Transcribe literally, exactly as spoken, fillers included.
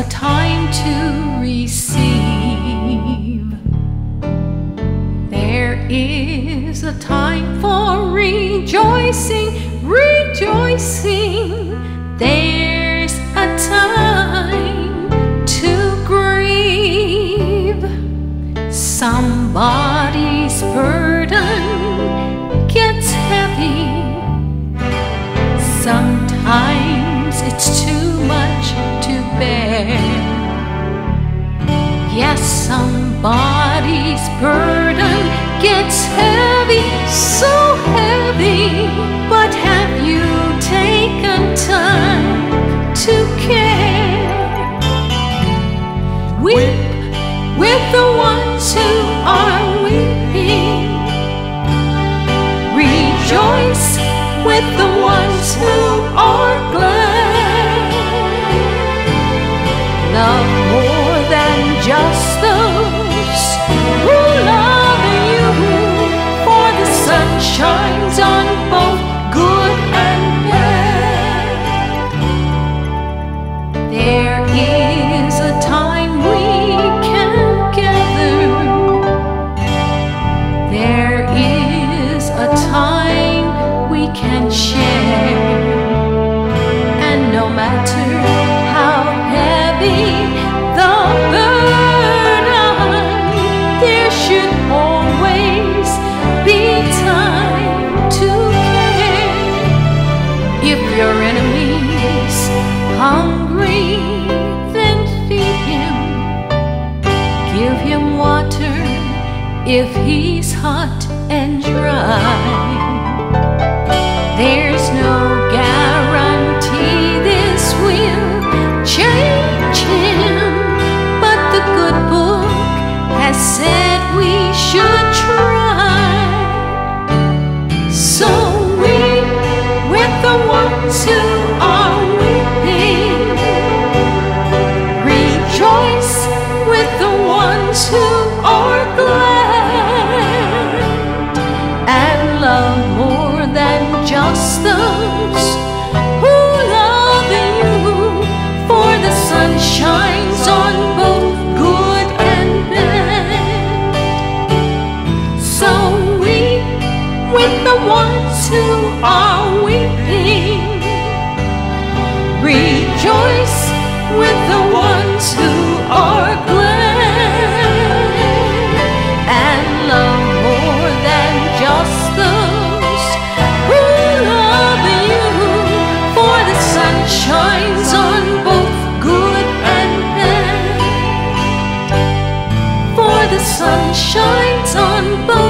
a time to receive. There is a time for rejoicing, rejoicing. There's a time to grieve. Somebody's burden gets heavy. Sometimes it's too much to bear. Yes, somebody's burden gets heavy, so heavy. But have you taken time to care? Weep with the ones who are weeping. Rejoice with the ones who are glad. Love more than just those who love you, for the sun shines on both good and bad. There is a time we can gather. There is a time can share, and no matter how heavy the burden, there should always be time to care. If your enemy's hungry, then feed him, give him water if he's hot and dry. There's no guarantee this will change him, but the good book has said we should try. So weep with the ones who are weeping. Rejoice with the ones who are glad. And love more than just those who love you, for the sun shines on both good and bad. So weep with the ones who are weeping. Rejoice with the ones who are glad. And love more than just those shines on both good and bad, for the sun shines on both.